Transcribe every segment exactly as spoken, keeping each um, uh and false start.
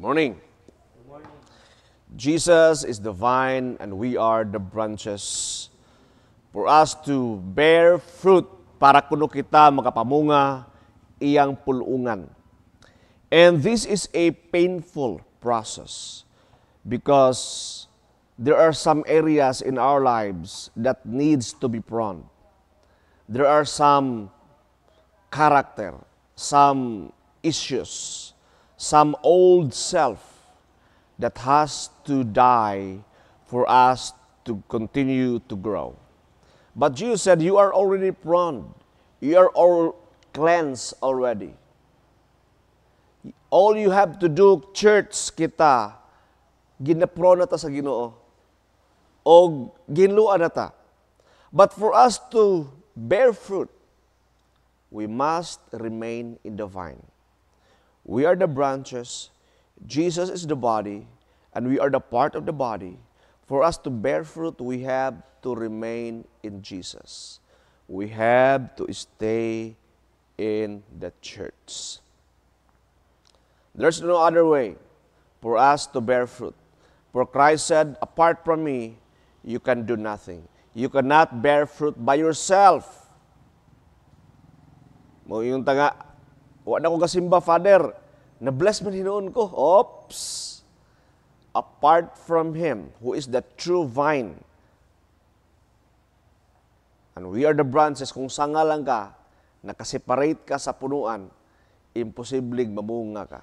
Good morning. Good morning. Jesus is the vine and we are the branches. For us to bear fruit, para kuno kita makapamunga iyang pulungan. And this is a painful process because there are some areas in our lives that needs to be pruned. There are some character, some issues, some old self that has to die for us to continue to grow. But Jesus said, you are already pruned. You are all cleansed already. All you have to do, church kita, ginaprone nata sa Ginoo, o ginluan nata. But for us to bear fruit, we must remain in the vine. We are the branches, Jesus is the body, and we are the part of the body. For us to bear fruit, we have to remain in Jesus. We have to stay in the church. There's no other way for us to bear fruit. For Christ said, apart from me, you can do nothing. You cannot bear fruit by yourself. Mo yung tanga, wala ko kasimba, Father. Na-bless man hinoon ko. Oops! Apart from Him, who is the true vine, and we are the branches, kung sanga lang ka, nakaseparate ka sa punuan, imposibleng mamunga ka.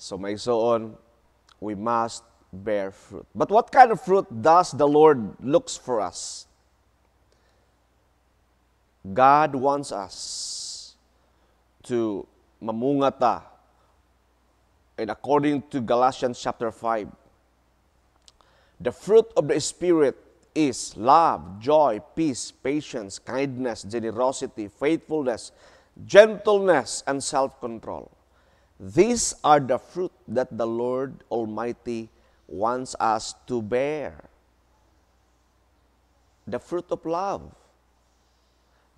So may soon, we must bear fruit. But what kind of fruit does the Lord looks for us? God wants us to mamungata. And according to Galatians chapter five, the fruit of the Spirit is love, joy, peace, patience, kindness, generosity, faithfulness, gentleness, and self-control. These are the fruit that the Lord Almighty wants us to bear. The fruit of love,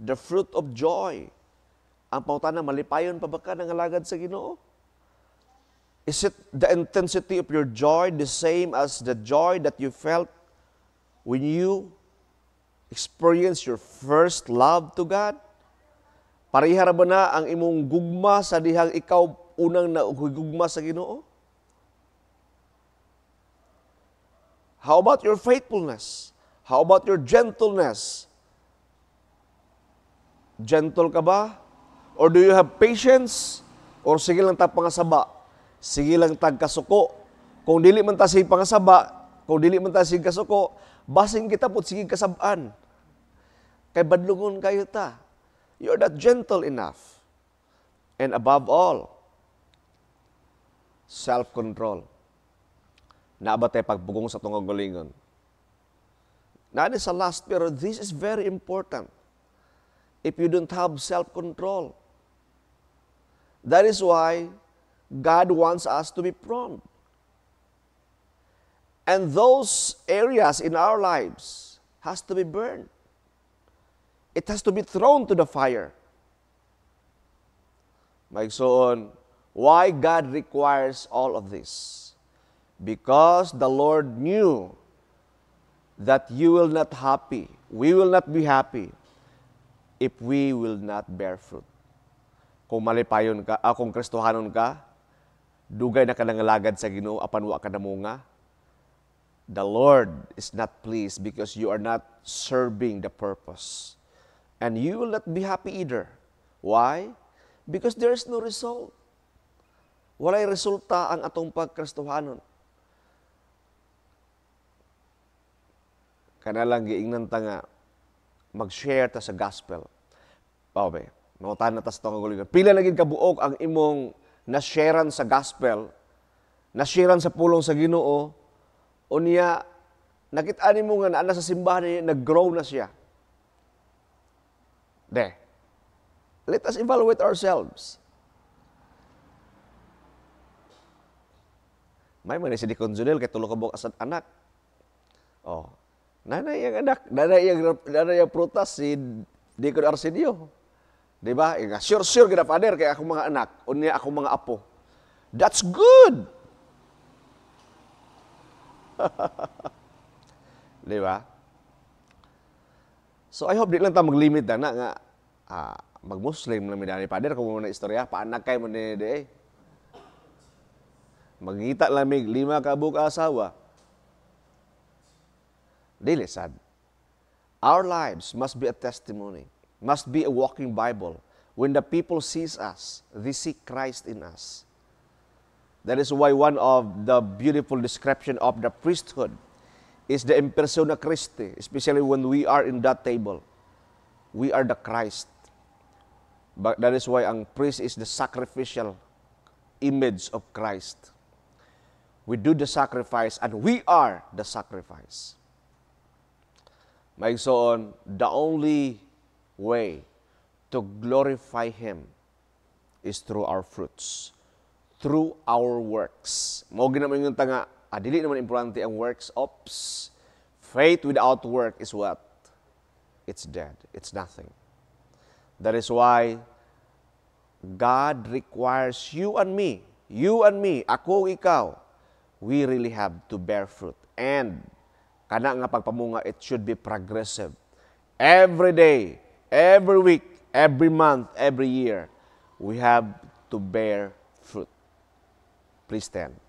the fruit of joy. Ang pautana, malipayon pa ba ka ng alagad sa Ginoo? Is it the intensity of your joy the same as the joy that you felt when you experience your first love to God? Pareha ra ba na ang imong gugma sa dihang ikaw unang nagugma sa Ginoo? How about your faithfulness? How about your gentleness? Gentle ka ba? Or do you have patience? Or sige lang tag pangasaba? Sige lang tag kasuko? Kung dili man ta sig pangasaba, kung dili man ta sig kasuko, basing kita po sige kasabaan. Kay badlungon kayo ta. You are not gentle enough. And above all, self-control. Naabate pagbugong sa tungog galingon. Naan sa last, pero this is very important. If you don't have self-control, that is why God wants us to be pruned. And those areas in our lives has to be burned. It has to be thrown to the fire. Maigsoon, why God requires all of this? Because the Lord knew that you will not happy, we will not be happy if we will not bear fruit. Kung malipayon ka, ah, kung Kristohanon ka, dugay na ka nangalagad sa Ginoo apan wa ka namunga. The Lord is not pleased because you are not serving the purpose. And you will not be happy either. Why? Because there is no result. Walay resulta ang atong pagkristohanon. Kanalang giingnan ta nga mag-share ta sa gospel. Pabe, nangutan na ta sa tungkol. Pila na gid ka buok ang imong nasharean sa gospel, nasharean sa pulong sa Ginoo, o niya nakit-ani mo nga naa sa simbahan niya, nag-grow na siya. De, let us evaluate ourselves. May man si Dikonjunel kay tulo ka buok asad anak. Oh, nanay yang anak, nanay yang, nanay yang prutas si Dikon Arsenio. 'Di ba? Sure-sure gid father kay akong mga anak, unya akong mga apo. That's good. 'Di ba? So I hope di lang ta maglimit na nga ah, mag-Muslim na midani father kung mo na istorya, paanak kay mo ni day. Mangita lamig lima ka buka asawa. Dili sad. Our lives must be a testimony, must be a walking Bible. When the people sees us, they see Christ in us. That is why one of the beautiful description of the priesthood is the impersona Christi, especially when we are in that table. We are the Christ. But that is why ang priest is the sacrificial image of Christ. We do the sacrifice and we are the sacrifice. Maigsoon, the only way to glorify Him is through our fruits, through our works. Mao ginaman yung tanga, adili naman importante ang works. Ops, faith without work is what? It's dead. It's nothing. That is why God requires you and me, you and me, ako, ikaw, we really have to bear fruit. And kana nga pagpamunga, it should be progressive. Every day, every week, every month, every year, we have to bear fruit. Please stand.